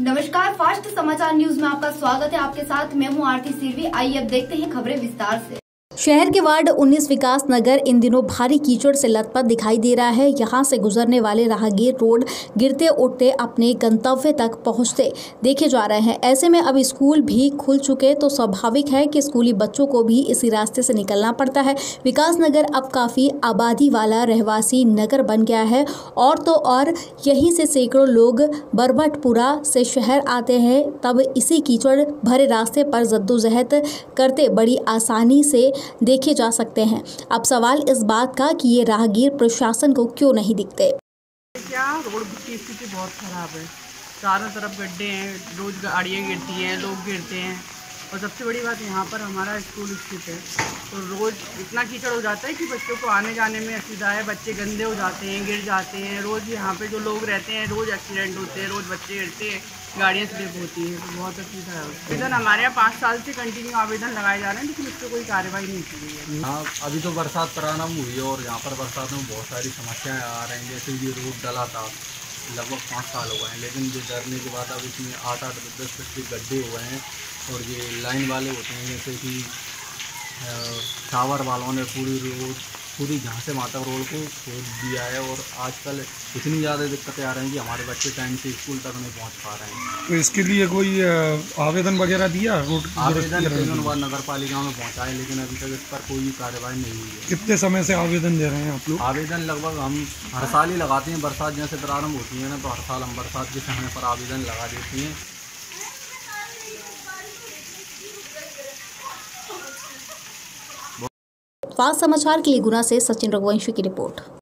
नमस्कार, फास्ट समाचार न्यूज में आपका स्वागत है। आपके साथ मैं हूं आरती सिरवी। आइए अब देखते हैं खबरें विस्तार से। शहर के वार्ड 19 विकास नगर इन दिनों भारी कीचड़ से लथपथ दिखाई दे रहा है। यहां से गुजरने वाले राहगीर रोड गिरते उठते अपने गंतव्य तक पहुंचते देखे जा रहे हैं। ऐसे में अब स्कूल भी खुल चुके तो स्वाभाविक है कि स्कूली बच्चों को भी इसी रास्ते से निकलना पड़ता है। विकास नगर अब काफ़ी आबादी वाला रहवासी नगर बन गया है और तो और यहीं से सैकड़ों लोग बरबटपुरा से शहर आते हैं। तब इसी कीचड़ भरे रास्ते पर जद्दोजहद करते बड़ी आसानी से देखे जा सकते हैं। अब सवाल इस बात का कि ये राहगीर प्रशासन को क्यों नहीं दिखते। क्या रोड की स्थिति बहुत खराब है, चारों तरफ गड्ढे हैं, रोज गाड़ियाँ गिरती हैं, लोग गिरते हैं और सबसे बड़ी बात यहाँ पर हमारा स्कूल स्थित है तो रोज इतना कीचड़ हो जाता है कि बच्चों को आने जाने में असुविधा है। बच्चे गंदे हो जाते हैं, गिर जाते हैं। रोज़ यहाँ पर जो लोग रहते हैं रोज़ एक्सीडेंट होते हैं, रोज़ बच्चे गिरते हैं, गाड़ियाँ स्लिप होती हैं, तो बहुत असुविधा है। आवेदन हमारे यहाँ 5 साल से कंटिन्यू आवेदन लगाए जा रहे हैं लेकिन उससे कोई कार्रवाई नहीं की गई है। हाँ, अभी तो बरसात प्रारंभ हुई है और यहाँ पर बरसात में बहुत सारी समस्याएँ आ रही हैं। जैसे ये रोड डला था लगभग 5 साल हो गए हैं, लेकिन ये डरने के बाद अब इसमें 8-8-10 फीट के गड्ढे हुए हैं और ये लाइन वाले होते हैं। जैसे कि टावर वालों ने पूरी घासे माता रोड को खोद दिया है और आजकल इतनी ज़्यादा दिक्कतें आ रही हैं कि हमारे बच्चे टाइम से स्कूल तक नहीं पहुंच पा रहे हैं। तो इसके लिए कोई आवेदन वगैरह दिया? रोड आवेदन नगर पालिका में पहुँचा है लेकिन अभी तक इस पर कोई कार्रवाई नहीं हुई है। कितने समय से आवेदन दे रहे हैं आप लोग? आवेदन लगभग हम हर साल ही लगाते हैं। बरसात जैसे प्रारंभ होती है ना तो हर साल हम बरसात के समय पर आवेदन लगा देते हैं। फास्ट समाचार के लिए गुना से सचिन रघुवंशी की रिपोर्ट।